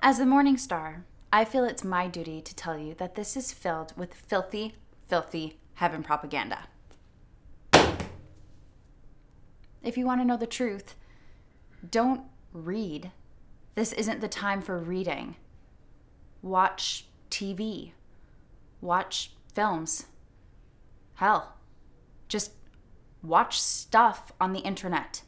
As the Morning Star, I feel it's my duty to tell you that this is filled with filthy, filthy heaven propaganda. If you want to know the truth, don't read. This isn't the time for reading. Watch TV. Watch films. Hell, just watch stuff on the internet.